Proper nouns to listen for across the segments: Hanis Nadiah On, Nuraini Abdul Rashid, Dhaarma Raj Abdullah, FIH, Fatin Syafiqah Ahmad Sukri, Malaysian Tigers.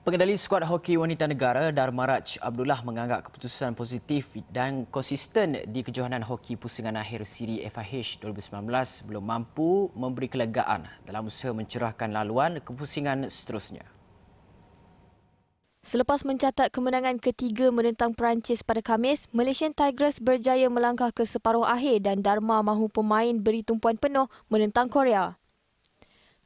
Pengendali skuad hoki wanita negara Dhaarma Raj Abdullah menganggap keputusan positif dan konsisten di kejohanan hoki pusingan akhir siri FIH 2019 belum mampu memberi kelegaan dalam usaha mencerahkan laluan ke pusingan seterusnya. Selepas mencatat kemenangan ketiga menentang Perancis pada Khamis, Malaysian Tigers berjaya melangkah ke separuh akhir dan Dhaarma mahu pemain beri tumpuan penuh menentang Korea.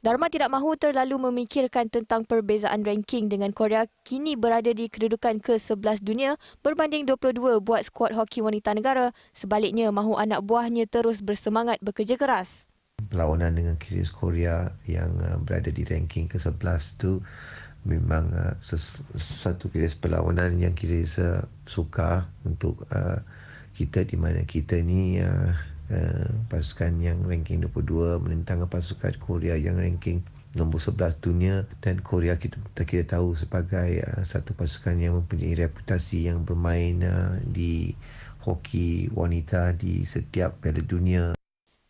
Dhaarma tidak mahu terlalu memikirkan tentang perbezaan ranking dengan Korea, kini berada di kedudukan ke-11 dunia berbanding 22 buat skuad hoki wanita negara. Sebaliknya, mahu anak buahnya terus bersemangat bekerja keras. Perlawanan dengan Kiris Korea yang berada di ranking ke-11 tu memang satu kiris perlawanan yang kiris sukar untuk kita, di mana kita ni pasukan yang ranking 22 menentang pasukan Korea yang ranking nombor 11 dunia, dan Korea kita tahu sebagai satu pasukan yang mempunyai reputasi yang bermain di hoki wanita di setiap Piala Dunia.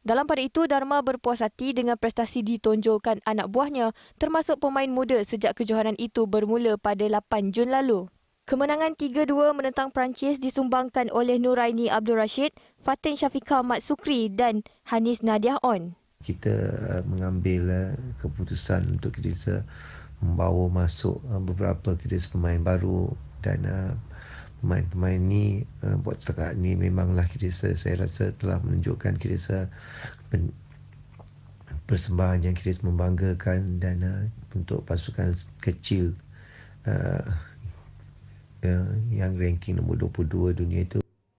Dalam pada itu, Dhaarma berpuas hati dengan prestasi ditonjolkan anak buahnya termasuk pemain muda sejak kejohanan itu bermula pada 8 Jun lalu. Kemenangan 3-2 menentang Perancis disumbangkan oleh Nuraini Abdul Rashid, Fatin Syafiqah Ahmad Sukri dan Hanis Nadiah On. Kita mengambil keputusan untuk kita membawa masuk beberapa pemain baru, dan pemain-pemain ni buat setakat ni memanglah saya rasa telah menunjukkan persembahan yang membanggakan, dan untuk pasukan kecil yang ranking nombor 22 dunia itu.